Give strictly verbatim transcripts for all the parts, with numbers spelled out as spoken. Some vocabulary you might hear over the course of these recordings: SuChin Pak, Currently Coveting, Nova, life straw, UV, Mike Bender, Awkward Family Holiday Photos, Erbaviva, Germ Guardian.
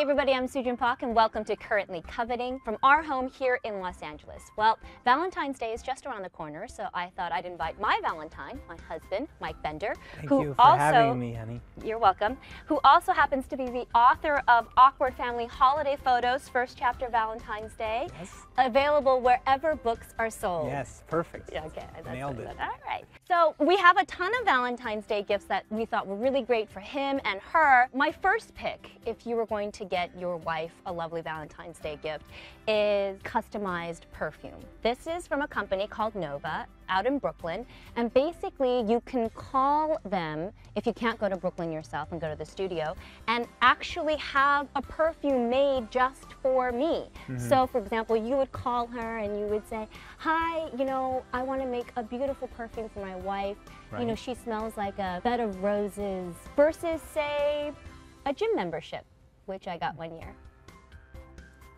Hey everybody, I'm SuChin Pak and welcome to Currently Coveting from our home here in Los Angeles. Well, Valentine's Day is just around the corner, so I thought I'd invite my Valentine, my husband, Mike Bender. Thank who you for also, having me, honey. You're welcome. Who also happens to be the author of Awkward Family Holiday Photos, first chapter Valentine's Day. Yes. Available wherever books are sold. Yes, perfect. Yeah, okay, that's nailed it. All right. So we have a ton of Valentine's Day gifts that we thought were really great for him and her. My first pick, if you were going to to get your wife a lovely Valentine's Day gift, is customized perfume. This is from a company called Nova out in Brooklyn, and basically you can call them if you can't go to Brooklyn yourself and go to the studio and actually have a perfume made just for me. Mm-hmm. So for example, you would call her and you would say, hi, you know, I want to make a beautiful perfume for my wife. Right. You know, she smells like a bed of roses versus, say, a gym membership, which I got one year.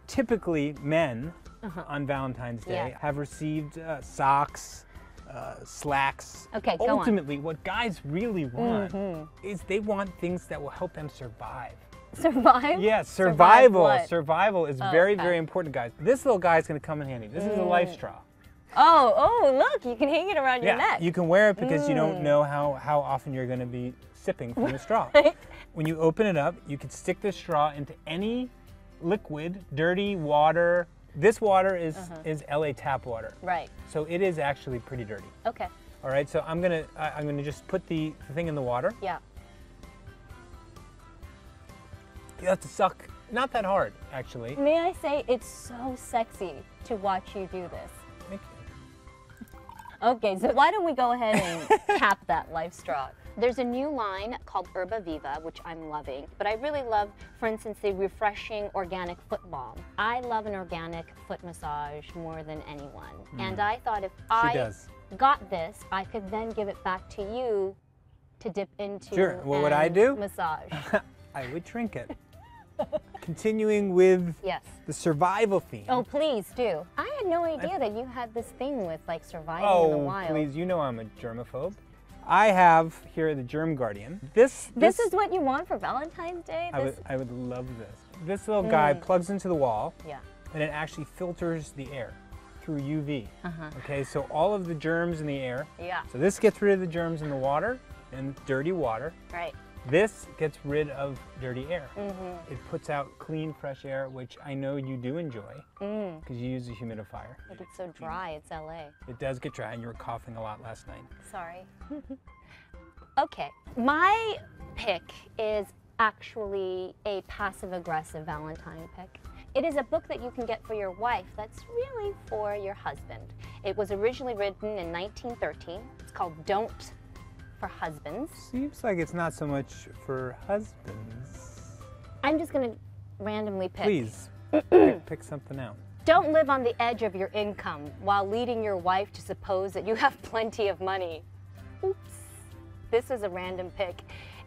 Typically, men uh-huh. on Valentine's Day yeah. have received uh, socks, uh, slacks. Okay, go on. Ultimately, what guys really want mm-hmm. is they want things that will help them survive. Survive? Yeah, survival. Survive survival is oh, very, okay. very important, guys. This little guy is going to come in handy. This mm. is a LifeStraw. Oh, oh, look, you can hang it around yeah, your neck. You can wear it because mm. you don't know how, how often you're going to be sipping from the straw. When you open it up, you can stick this straw into any liquid, dirty water. This water is, uh-huh. is L A tap water. Right. So it is actually pretty dirty. Okay. All right, so I'm going to I'm gonna just put the thing in the water. Yeah. You have to suck. Not that hard, actually. May I say, it's so sexy to watch you do this. Okay, so why don't we go ahead and tap that LifeStraw? There's a new line called Erbaviva, which I'm loving, but I really love, for instance, the refreshing organic foot balm. I love an organic foot massage more than anyone. Mm. And I thought if I does. got this, I could then give it back to you to dip into. Sure, well, what would I do? Massage. I would drink it. Continuing with yes. the survival theme. Oh, please do. I had no idea I, that you had this thing with like surviving oh, in the wild. Oh, please, you know I'm a germaphobe. I have here the Germ Guardian. This This, this is what you want for Valentine's Day? I would, I would love this. This little mm. guy plugs into the wall yeah. and it actually filters the air through U V. Uh-huh. Okay, so all of the germs in the air. Yeah. So this gets rid of the germs in the water and dirty water. Right. This gets rid of dirty air. Mm-hmm. It puts out clean, fresh air, which I know you do enjoy because mm. you use a humidifier. It gets so dry, it's L A. It does get dry, and you were coughing a lot last night. Sorry. Okay, my pick is actually a passive-aggressive Valentine pick. It is a book that you can get for your wife that's really for your husband. It was originally written in nineteen thirteen. It's called Don't. For husbands. Seems like it's not so much for husbands. I'm just gonna randomly pick. Please, pick, pick something out. Don't live on the edge of your income while leading your wife to suppose that you have plenty of money. Oops. This is a random pick.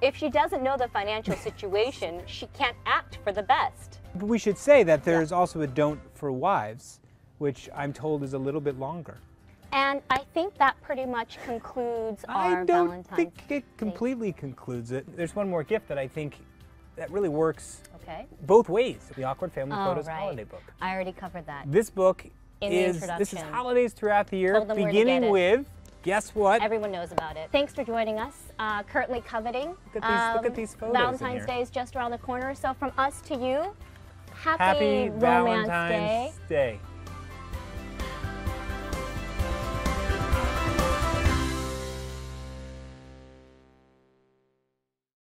If she doesn't know the financial situation, she can't act for the best. But we should say that there's yeah. also a don't for wives, which I'm told is a little bit longer. And I think that pretty much concludes our Valentine's Day. I don't think it completely concludes it. There's one more gift that I think that really works okay. both ways. The Awkward Family oh, Photos right. Holiday Book. I already covered that. This book In is, the this is holidays throughout the year, beginning with, guess what? Everyone knows about it. Thanks for joining us. Uh, Currently Coveting. Look at, these, um, look at these photos. Valentine's Day is just around the corner. So from us to you, happy, happy Valentine's Day. Day.